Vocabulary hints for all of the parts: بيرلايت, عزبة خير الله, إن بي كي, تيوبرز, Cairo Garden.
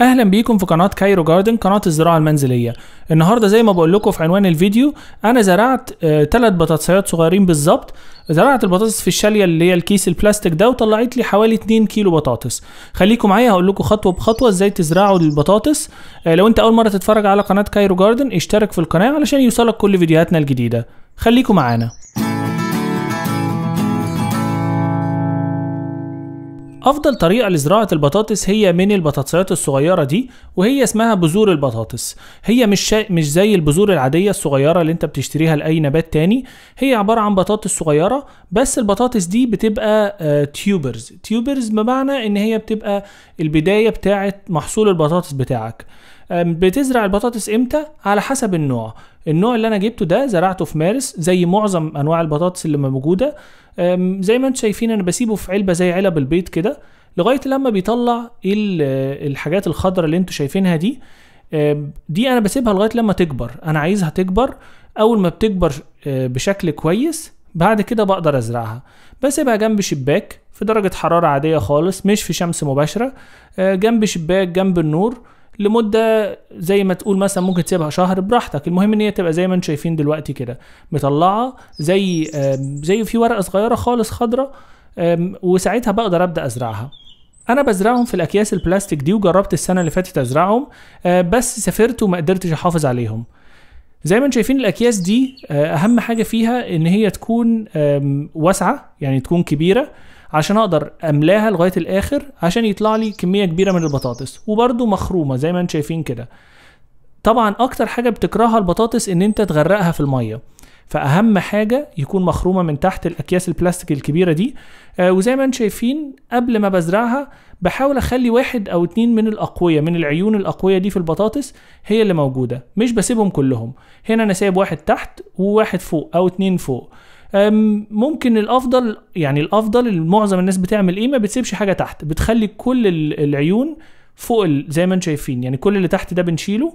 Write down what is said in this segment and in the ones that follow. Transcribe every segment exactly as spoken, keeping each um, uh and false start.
اهلا بيكم في قناه كايرو جاردن، قناه الزراعه المنزليه. النهارده زي ما بقول لكم في عنوان الفيديو، انا زرعت ثلاث بطاطسيات صغيرين بالظبط. زرعت البطاطس في الشاليه اللي هي الكيس البلاستيك ده، وطلعت لي حوالي اتنين كيلو بطاطس. خليكم معايا هقول لكم خطوه بخطوه ازاي تزرعوا البطاطس. لو انت اول مره تتفرج على قناه كايرو جاردن اشترك في القناه علشان يوصلك كل فيديوهاتنا الجديده. خليكم معانا. أفضل طريقة لزراعة البطاطس هي من البطاطسيات الصغيرة دي، وهي اسمها بذور البطاطس. هي مش شا... مش زي البذور العادية الصغيرة اللي أنت بتشتريها لأي نبات تاني. هي عبارة عن بطاطس صغيرة، بس البطاطس دي بتبقى آه تيوبرز. تيوبرز بمعنى إن هي بتبقى البداية بتاعة محصول البطاطس بتاعك. بتزرع البطاطس امتى؟ على حسب النوع. النوع اللي انا جبته ده زرعته في مارس، زي معظم انواع البطاطس اللي موجوده. زي ما انتم شايفين انا بسيبه في علبه زي علب البيض كده لغايه لما بيطلع الحاجات الخضراء اللي انتم شايفينها دي. دي انا بسيبها لغايه لما تكبر، انا عايزها تكبر. اول ما بتكبر بشكل كويس بعد كده بقدر ازرعها. بسيبها جنب شباك في درجه حراره عاديه خالص، مش في شمس مباشره، جنب شباك جنب النور لمدة زي ما تقول مثلا ممكن تسيبها شهر براحتك. المهم ان هي تبقى زي ما انتم شايفين دلوقتي كده مطلعه زي زي في ورقه صغيره خالص خضراء، وساعتها بقدر ابدا ازرعها. انا بزرعهم في الاكياس البلاستيك دي، وجربت السنه اللي فاتت ازرعهم بس سافرت وما قدرتش احافظ عليهم. زي ما انتم شايفين الاكياس دي اهم حاجه فيها ان هي تكون واسعه، يعني تكون كبيره عشان اقدر املاها لغايه الاخر عشان يطلع لي كميه كبيره من البطاطس، وبرده مخرومه زي ما انتم شايفين كده. طبعا اكتر حاجه بتكرهها البطاطس ان انت تغرقها في الميه، فاهم حاجه يكون مخرومه من تحت الاكياس البلاستيك الكبيره دي. آه وزي ما انتم شايفين قبل ما بزرعها بحاول اخلي واحد او اتنين من الاقويه، من العيون الاقويه دي في البطاطس هي اللي موجوده، مش بسيبهم كلهم. هنا انا سايب واحد تحت وواحد فوق او اتنين فوق. ممكن الافضل، يعني الافضل معظم الناس بتعمل ايه، ما بتسيبش حاجه تحت، بتخلي كل العيون فوق زي ما انتم شايفين. يعني كل اللي تحت ده بنشيله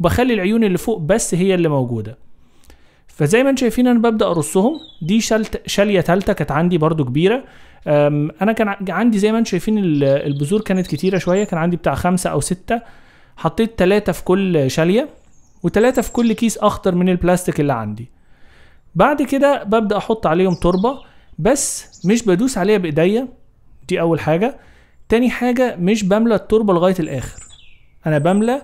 وبخلي العيون اللي فوق بس هي اللي موجوده. فزي ما انتم شايفين انا ببدا ارصهم. دي شلت شاليه ثالثه كانت عندي برده كبيره. انا كان عندي زي ما انتم شايفين البذور كانت كتيره شويه، كان عندي بتاع خمسه او سته. حطيت ثلاثه في كل شاليه وثلاثه في كل كيس اخضر من البلاستيك اللي عندي. بعد كده ببدأ احط عليهم تربة، بس مش بدوس عليها بايديا، دي اول حاجة. تاني حاجة مش بملى التربة لغاية الاخر، انا بملى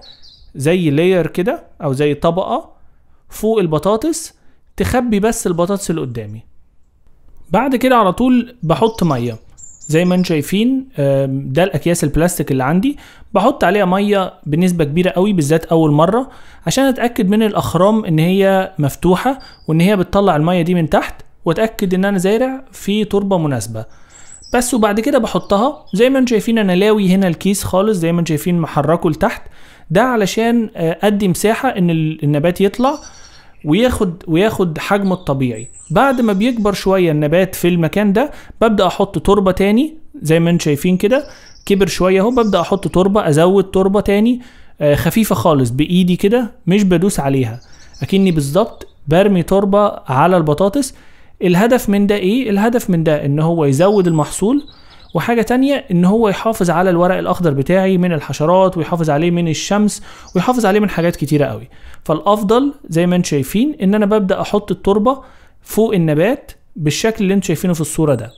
زي لاير كده او زي طبقة فوق البطاطس تخبي بس البطاطس اللي قدامي. بعد كده على طول بحط مية زي ما انتم شايفين. ده الاكياس البلاستيك اللي عندي بحط عليها ميه بنسبه كبيره قوي، بالذات اول مره عشان اتاكد من الاخرام ان هي مفتوحه وان هي بتطلع الميه دي من تحت، واتاكد ان انا زارع في تربه مناسبه بس. وبعد كده بحطها زي ما انتم شايفين، انا لاوي هنا الكيس خالص زي ما انتم شايفين، محركه لتحت ده علشان ادي مساحه ان النبات يطلع وياخد وياخد حجمه الطبيعي. بعد ما بيكبر شويه النبات في المكان ده ببدا احط تربه تاني زي ما انتم شايفين كده. كبر شويه اهو، ببدا احط تربه، ازود تربه تاني خفيفه خالص بايدي كده، مش بدوس عليها، اكني بالظبط برمي تربه على البطاطس. الهدف من ده ايه؟ الهدف من ده ان هو يزود المحصول، وحاجه تانيه ان هو يحافظ على الورق الاخضر بتاعي من الحشرات، ويحافظ عليه من الشمس، ويحافظ عليه من حاجات كتيره قوي. فالافضل زي ما انتم شايفين ان انا ببدا احط التربه فوق النبات بالشكل اللي انتم شايفينه في الصوره ده.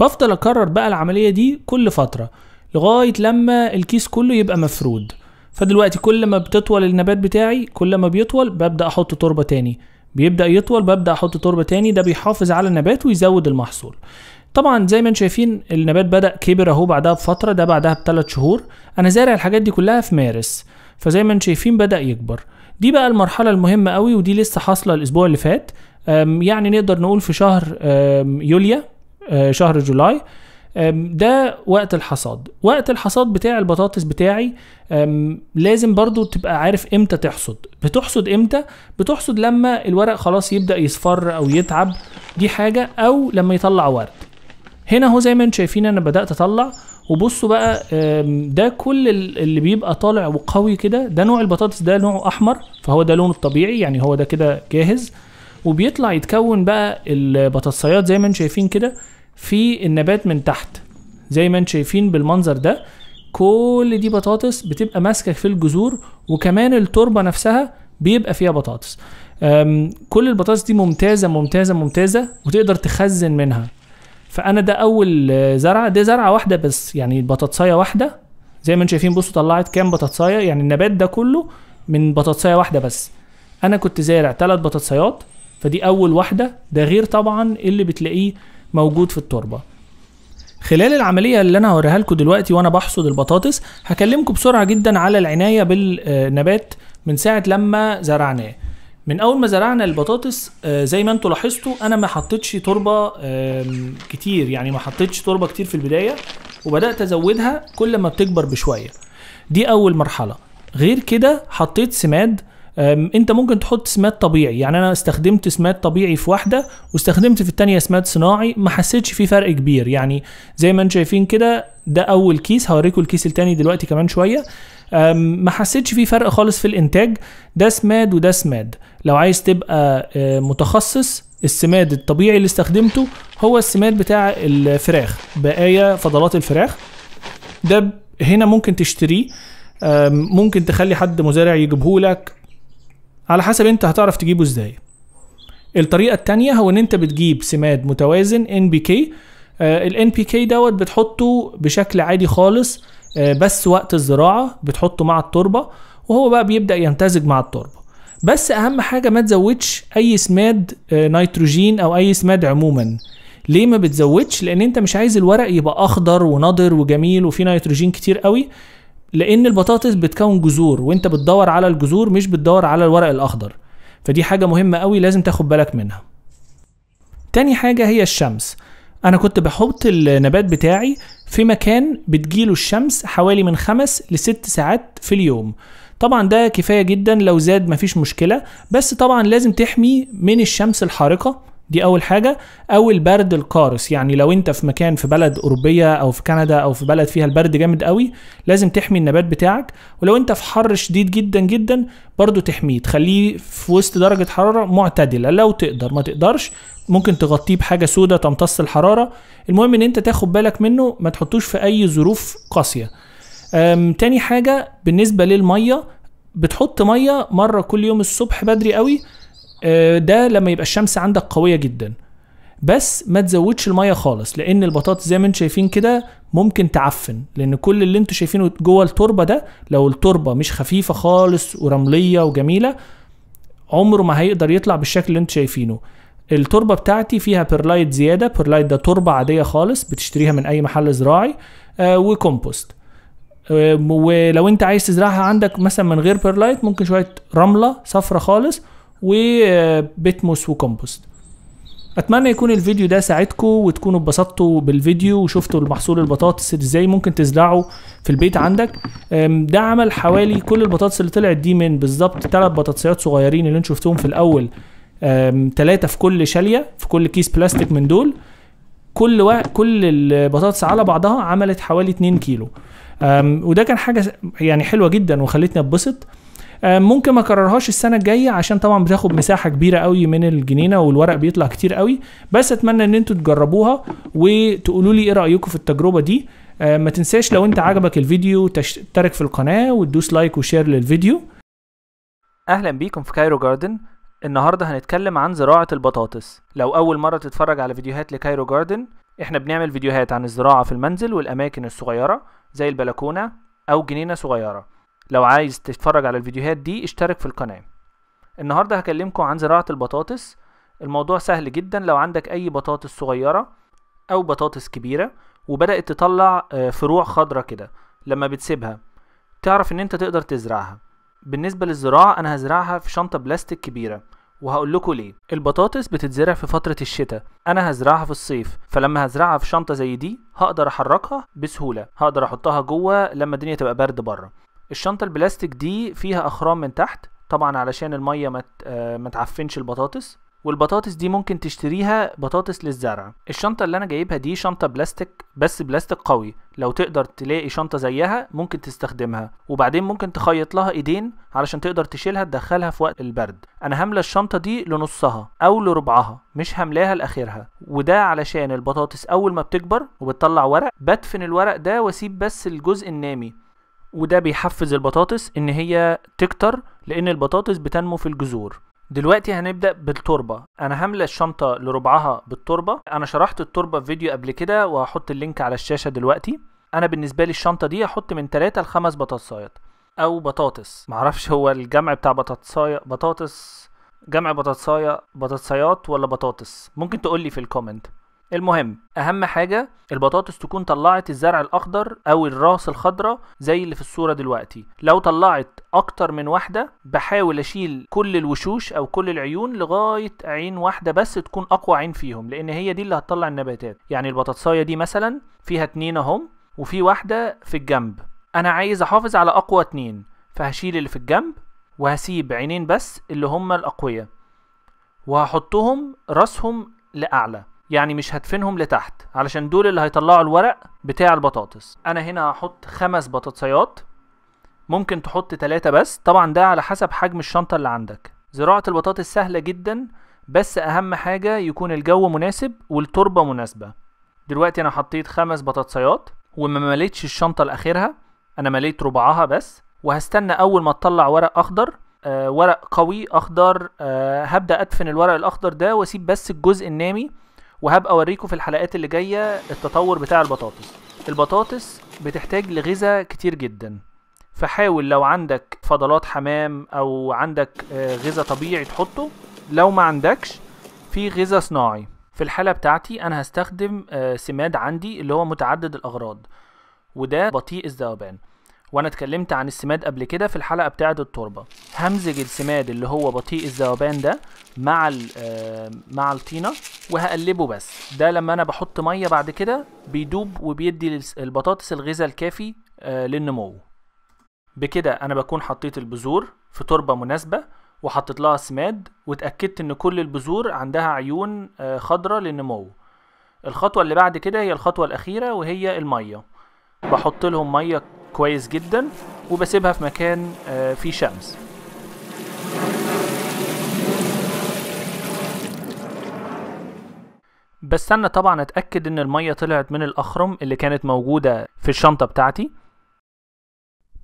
بفضل اكرر بقى العمليه دي كل فتره لغايه لما الكيس كله يبقى مفرود. فدلوقتي كل ما بتطول النبات بتاعي، كل ما بيطول ببدا احط تربه تاني، بيبدا يطول ببدا احط تربه تاني. ده بيحافظ على النبات ويزود المحصول. طبعا زي ما انتم شايفين النبات بدأ كبر اهو بعدها بفترة، ده بعدها بثلاث شهور. انا زارع الحاجات دي كلها في مارس، فزي ما انتم شايفين بدأ يكبر. دي بقى المرحلة المهمة قوي، ودي لسه حاصلة الاسبوع اللي فات، يعني نقدر نقول في شهر يوليو شهر جولاي. ده وقت الحصاد. وقت الحصاد بتاع البطاطس بتاعي لازم برضو تبقى عارف امتى تحصد. بتحصد امتى؟ بتحصد لما الورق خلاص يبدأ يصفر او يتعب، دي حاجة، او لما يطلع ورد. هنا اهو زي ما انتم شايفين انا بدات اطلع، وبصوا بقى ده كل اللي بيبقى طالع وقوي كده ده نوع البطاطس، ده نوعه احمر، فهو ده لونه الطبيعي، يعني هو ده كده جاهز. وبيطلع يتكون بقى البطاطسيات زي ما انتم شايفين كده في النبات من تحت زي ما انتم شايفين بالمنظر ده. كل دي بطاطس بتبقى ماسكه في الجذور، وكمان التربه نفسها بيبقى فيها بطاطس. كل البطاطس دي ممتازه ممتازه ممتازه وتقدر تخزن منها. فانا ده اول زرعه، ده زرعه واحده بس، يعني بطاطسايه واحده زي ما انتم شايفين. بصوا طلعت كام بطاطسايه، يعني النبات ده كله من بطاطسايه واحده بس. انا كنت زارع ثلاث بطاطسايات، فدي اول واحده، ده غير طبعا اللي بتلاقيه موجود في التربه. خلال العمليه اللي انا هوريها لكم دلوقتي وانا بحصد البطاطس، هكلمكم بسرعه جدا على العنايه بالنبات من ساعه لما زرعناه. من اول ما زرعنا البطاطس زي ما انتوا لاحظتوا انا ما حطيتش تربه كتير، يعني ما حطيتش تربه كتير في البدايه، وبدات ازودها كل ما بتكبر بشويه. دي اول مرحله. غير كده حطيت سماد، انت ممكن تحط سماد طبيعي، يعني انا استخدمت سماد طبيعي في واحده واستخدمت في الثانيه سماد صناعي، ما حسيتش فيه فرق كبير. يعني زي ما انتم شايفين كده، ده اول كيس، هوريكم الكيس الثاني دلوقتي كمان شويه. ما حسيتش فيه فرق خالص في الانتاج، ده سماد وده سماد. لو عايز تبقى متخصص، السماد الطبيعي اللي استخدمته هو السماد بتاع الفراخ، بقايا فضلات الفراخ ده هنا ممكن تشتريه، ممكن تخلي حد مزارع يجيبهولك على حسب انت هتعرف تجيبه ازاي. الطريقه التانيه هو ان انت بتجيب سماد متوازن إن بي كي. ال إن بي كي دوت بتحطه بشكل عادي خالص، بس وقت الزراعه بتحطه مع التربه، وهو بقى بيبدا يمتزج مع التربه. بس اهم حاجه ما تزودش اي سماد نيتروجين او اي سماد عموما. ليه ما بتزودش؟ لان انت مش عايز الورق يبقى اخضر ونضر وجميل وفيه نيتروجين كتير قوي، لان البطاطس بتكون جذور، وانت بتدور على الجذور مش بتدور على الورق الاخضر. فدي حاجه مهمه قوي لازم تاخد بالك منها. تاني حاجه هي الشمس. انا كنت بحط النبات بتاعي في مكان بتجيله الشمس حوالي من خمس لست ساعات في اليوم. طبعا ده كفايه جدا، لو زاد مفيش مشكله، بس طبعا لازم تحمي من الشمس الحارقه، دي اول حاجه، او البرد القارس. يعني لو انت في مكان في بلد اوروبيه او في كندا او في بلد فيها البرد جامد قوي، لازم تحمي النبات بتاعك. ولو انت في حر شديد جدا جدا برضو تحميه، تخليه في وسط درجه حراره معتدله لو تقدر. ما تقدرش ممكن تغطيه بحاجه سودة تمتص الحراره. المهم ان انت تاخد بالك منه، ما تحطوش في اي ظروف قاسيه. تاني حاجه بالنسبه للميه، بتحط ميه مره كل يوم الصبح بدري قوي، ده لما يبقى الشمس عندك قويه جدا. بس ما تزودش الميه خالص، لان البطاطس زي ما انتم شايفين كده ممكن تعفن، لان كل اللي انتم شايفينه جوه التربه ده لو التربه مش خفيفه خالص ورمليه وجميله عمره ما هيقدر يطلع بالشكل اللي انتم شايفينه. التربه بتاعتي فيها بيرلايت زياده، بيرلايت ده تربه عاديه خالص بتشتريها من اي محل زراعي، آه وكومبوست. آه ولو انت عايز تزرعها عندك مثلا من غير بيرلايت، ممكن شويه رمله صفرة خالص وبتموس وكومبوست. اتمنى يكون الفيديو ده ساعدكم وتكونوا اتبسطتوا بالفيديو وشفتوا المحصول البطاطس ازاي ممكن تزرعه في البيت عندك. ده عمل حوالي كل البطاطس اللي طلعت دي من بالظبط ثلاث بطاطسيات صغيرين اللي انتم شفتوهم في الاول، ثلاثه في كل شاليه، في كل كيس بلاستيك من دول. كل و... كل البطاطس على بعضها عملت حوالي اتنين كيلو، وده كان حاجه يعني حلوه جدا وخلتني اتبسط. ممكن ما اكررهاش السنه الجايه عشان طبعا بتاخد مساحه كبيره قوي من الجنينه والورق بيطلع كتير قوي، بس اتمنى ان انتوا تجربوها وتقولوا لي ايه رايكم في التجربه دي. ما تنساش لو انت عجبك الفيديو تشترك في القناه وتدوس لايك وشير للفيديو. اهلا بيكم في كايرو جاردن. النهارده هنتكلم عن زراعه البطاطس. لو اول مره تتفرج على فيديوهات لكايرو جاردن، احنا بنعمل فيديوهات عن الزراعه في المنزل والاماكن الصغيره زي البلكونه او جنينه صغيره. لو عايز تتفرج على الفيديوهات دي اشترك في القناة. النهاردة هكلمكم عن زراعة البطاطس. الموضوع سهل جدا، لو عندك اي بطاطس صغيرة او بطاطس كبيرة وبدأت تطلع فروع خضرة كده، لما بتسيبها تعرف ان انت تقدر تزرعها. بالنسبة للزراعة انا هزرعها في شنطة بلاستيك كبيرة، وهقول لكم ليه. البطاطس بتتزرع في فترة الشتاء، انا هزرعها في الصيف، فلما هزرعها في شنطة زي دي هقدر احركها بسهولة، هقدر احطها جوه لما الدنيا تبقى برد بره. الشنطة البلاستيك دي فيها أخرام من تحت طبعا علشان المية ما تعفنش البطاطس، والبطاطس دي ممكن تشتريها بطاطس للزرع. الشنطة اللي انا جايبها دي شنطة بلاستيك، بس بلاستيك قوي، لو تقدر تلاقي شنطة زيها ممكن تستخدمها، وبعدين ممكن تخيط لها ايدين علشان تقدر تشيلها تدخلها في وقت البرد. انا هملى الشنطة دي لنصها او لربعها، مش هملاها لاخرها، وده علشان البطاطس اول ما بتكبر وبتطلع ورق بدفن الورق ده واسيب بس الجزء النامي، وده بيحفز البطاطس ان هي تكتر لان البطاطس بتنمو في الجذور. دلوقتي هنبدأ بالتربة. انا هملى الشنطة لربعها بالتربة. انا شرحت التربة في فيديو قبل كده وهحط اللينك على الشاشة دلوقتي. انا بالنسبة لي الشنطة دي هحط من ثلاثة لخمس بطاطسايات او بطاطس، معرفش هو الجمع بتاع بطاطساية بطاطس جمع بطاطساية بطاطسايات ولا بطاطس، ممكن تقولي في الكومنت. المهم اهم حاجة البطاطس تكون طلعت الزرع الاخضر او الراس الخضراء زي اللي في الصورة دلوقتي. لو طلعت اكتر من واحدة بحاول اشيل كل الوشوش او كل العيون لغاية عين واحدة بس تكون اقوى عين فيهم، لان هي دي اللي هتطلع النباتات. يعني البطاطساية دي مثلا فيها اتنين اهم وفي واحدة في الجنب، انا عايز احافظ على اقوى اتنين، فهشيل اللي في الجنب وهسيب عينين بس اللي هما الاقوية، وهحطهم راسهم لاعلى، يعني مش هدفنهم لتحت علشان دول اللي هيطلعوا الورق بتاع البطاطس. انا هنا هحط خمس بطاطسيات، ممكن تحط ثلاثة بس، طبعا ده على حسب حجم الشنطة اللي عندك. زراعة البطاطس سهلة جدا، بس اهم حاجة يكون الجو مناسب والتربة مناسبة. دلوقتي انا حطيت خمس بطاطسيات وما مليتش الشنطة لاخرها، انا مليت ربعها بس، وهستنى اول ما تطلع ورق اخضر، آه ورق قوي اخضر، آه هبدأ ادفن الورق الاخضر ده واسيب بس الجزء النامي، وهبقى اوريكم في الحلقات اللي جاية التطور بتاع البطاطس. البطاطس بتحتاج لغذاء كتير جدا، فحاول لو عندك فضلات حمام او عندك غذاء طبيعي تحطه، لو ما عندكش في غذاء صناعي. في الحالة بتاعتي انا هستخدم سماد عندي اللي هو متعدد الاغراض، وده بطيء الذوبان، وانا اتكلمت عن السماد قبل كده في الحلقة بتاعة التربة. همزج السماد اللي هو بطيء الذوبان ده مع مع الطينة وهقلبه بس، ده لما انا بحط مية بعد كده بيدوب وبيدي البطاطس الغذاء الكافي للنمو. بكده انا بكون حطيت البذور في تربة مناسبة وحطيت لها سماد، واتأكدت ان كل البذور عندها عيون خضراء للنمو. الخطوة اللي بعد كده هي الخطوة الأخيرة وهي المية. بحط لهم مية كويس جدا وبسيبها في مكان فيه شمس. بستنى طبعا اتأكد ان المية طلعت من الاخرم اللي كانت موجودة في الشنطة بتاعتي.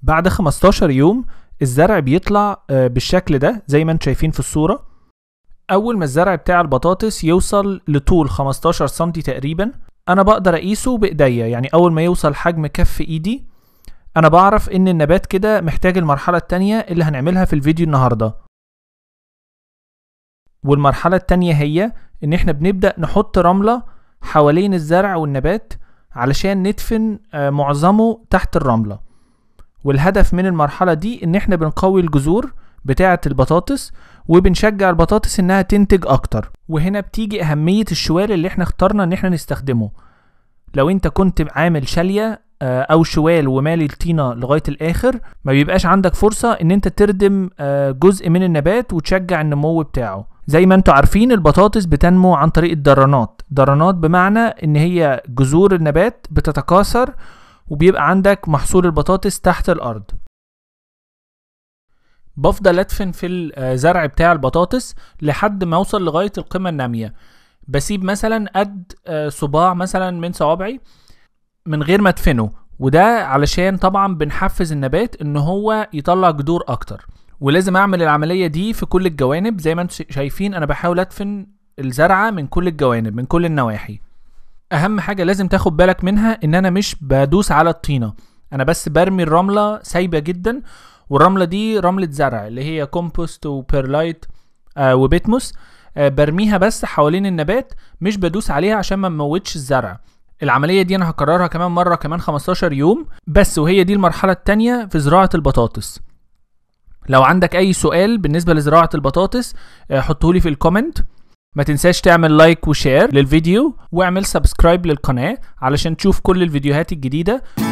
بعد خمستاشر يوم الزرع بيطلع بالشكل ده زي ما انتم شايفين في الصورة. اول ما الزرع بتاع البطاطس يوصل لطول خمستاشر سنتي تقريبا انا بقدر اقيسه بايديا، يعني اول ما يوصل حجم كف ايدي انا بعرف ان النبات كده محتاج المرحلة التانية اللي هنعملها في الفيديو النهاردة. والمرحلة التانية هي ان احنا بنبدأ نحط رملة حوالين الزرع والنبات علشان ندفن معظمه تحت الرملة، والهدف من المرحلة دي ان احنا بنقوي الجذور بتاعة البطاطس وبنشجع البطاطس انها تنتج اكتر. وهنا بتيجي اهمية الشوال اللي احنا اخترنا ان احنا نستخدمه. لو انت كنت عامل شالية او شوال ومالي الطينة لغاية الاخر ما بيبقاش عندك فرصة ان انت تردم جزء من النبات وتشجع النمو بتاعه. زي ما انتوا عارفين البطاطس بتنمو عن طريق الدرانات. درانات بمعنى ان هي جذور النبات بتتكاثر وبيبقى عندك محصول البطاطس تحت الارض. بفضل ادفن في الزرع بتاع البطاطس لحد ما اوصل لغاية القمة النامية. بسيب مثلا قد صباع مثلا من صوابعي من غير ما ادفنه، وده علشان طبعا بنحفز النبات ان هو يطلع جذور اكتر. ولازم اعمل العملية دي في كل الجوانب، زي ما انتم شايفين انا بحاول ادفن الزرعة من كل الجوانب من كل النواحي. اهم حاجة لازم تاخد بالك منها ان انا مش بدوس على الطينة، انا بس برمي الرملة سايبة جدا، والرملة دي رملة زرع اللي هي كومبوست وبيرلايت آه وبيتموس، آه برميها بس حوالين النبات، مش بدوس عليها عشان ما نموتش الزرع. العملية دي انا هكررها كمان مرة كمان خمستاشر يوم بس، وهي دي المرحلة التانية في زراعة البطاطس. لو عندك اي سؤال بالنسبة لزراعة البطاطس حطهولي في الكومنت. ما تنساش تعمل لايك وشير للفيديو واعمل سبسكرايب للقناة علشان تشوف كل الفيديوهات الجديدة.